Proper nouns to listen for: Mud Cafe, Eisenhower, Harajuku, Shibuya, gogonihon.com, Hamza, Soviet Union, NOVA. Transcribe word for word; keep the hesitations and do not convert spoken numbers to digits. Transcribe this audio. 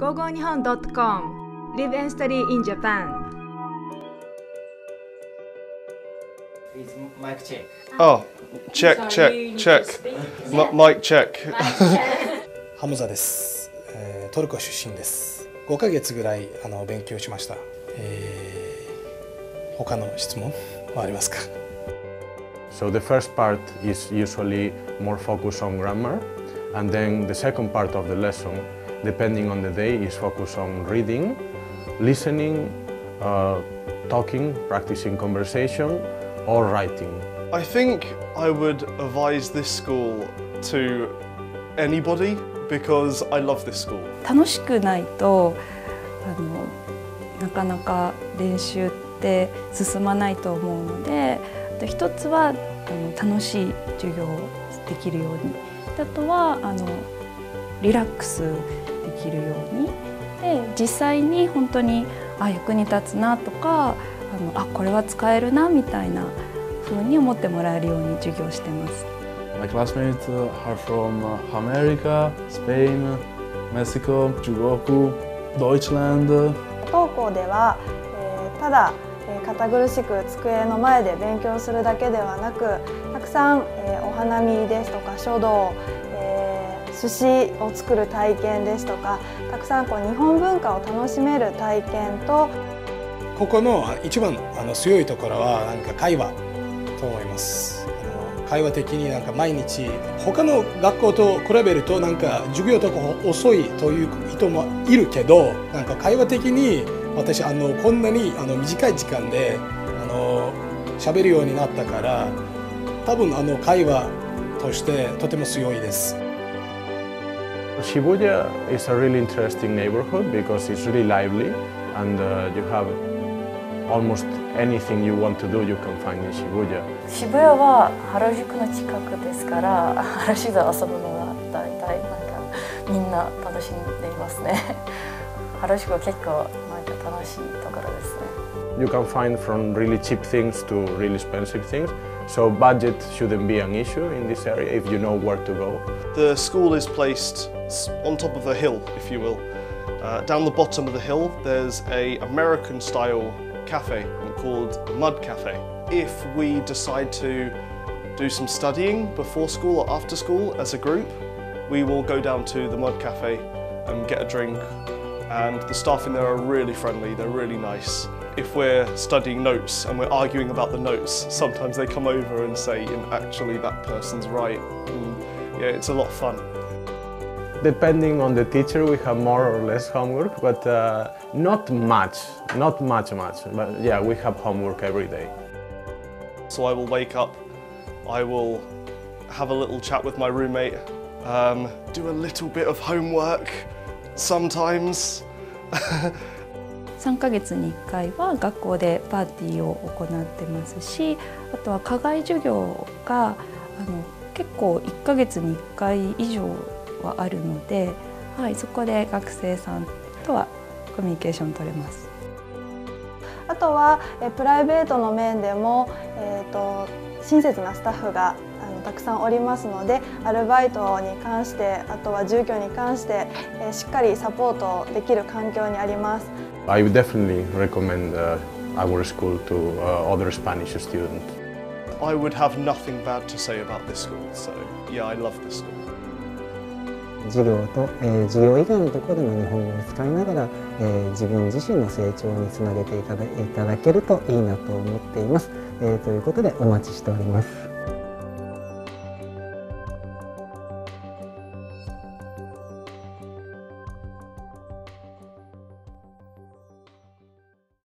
gogo nihon dot com. Live and study in Japan. It's mic check. Oh, check, sorry, check, check. M mic check. Hamza です。えー、トルコ出身です。5ヶ月ぐらいあの勉強しました。えー、他の質問はありますか? So the first part is usually more focused on grammar, and then the second part of the lesson, depending on the day, is focused on reading, listening, uh, talking, practicing conversation, or writing. I think I would advise this school to anybody because I love this school. 楽しくないと、あの、なかなか練習って進まないと思うので、一つはあの楽しい授業をできるように、あとはあのリラックスできるように、で実際に本当にあ役に立つなとか。あの、あ、これは使えるなみたいな風に思ってもらえるように授業してます。My classmates are from America, Spain, Mexico, 中国、Deutschland。登校では、えー、ただ、えー、堅苦しく机の前で勉強するだけではなく、たくさん、えー、お花見ですとか書道、えー、寿司を作る体験ですとか、たくさんこう日本文化を楽しめる体験と。ここの一番あの強いところはなんか会話と思います。あの会話的になんか毎日他の学校と比べるとなんか授業とか遅いという人もいるけど、なんか会話的に私あのこんなにあの短い時間であの喋るようになったから、多分あの会話としてとても強いです。Shibuya is a really interesting neighborhood because it's really lively and uh, you have almost anything you want to do, you can find in Shibuya. Shibuya is close to Harajuku, so Harajuku is fun. You can find from really cheap things to really expensive things, so budget shouldn't be an issue in this area if you know where to go. The school is placed on top of a hill, if you will. Uh, down the bottom of the hill, there's a American-style cafe called Mud Cafe. If we decide to do some studying before school or after school as a group, we will go down to the Mud Cafe and get a drink, and the staff in there are really friendly, they're really nice. If we're studying notes and we're arguing about the notes, sometimes they come over and say, actually that person's right, and yeah, it's a lot of fun. Depending on the teacher, we have more or less homework, but uh, not much, not much, much. But yeah, we have homework every day. So I will wake up, I will have a little chat with my roommate, um, do a little bit of homework sometimes. 3ヶ月に1回は学校でパーティーを行ってますし、あとは課外授業があの結構1ヶ月に1回以上。はあるので、はい、そこで学生さんとはコミュニケーション取れます。あとはえプライベートの面でも、えーと、親切なスタッフがあのたくさんおりますので、アルバイトに関して、あとは住居に関して、えー、しっかりサポートできる環境にあります。I would definitely recommend our school to other Spanish students. I would have nothing bad to say about this school, so yeah, I love this school. 授業と、えー、授業以外のところでも日本語を使いながら、えー、自分自身の成長につなげていただ、いただけるといいなと思っています。えー、ということでお待ちしております。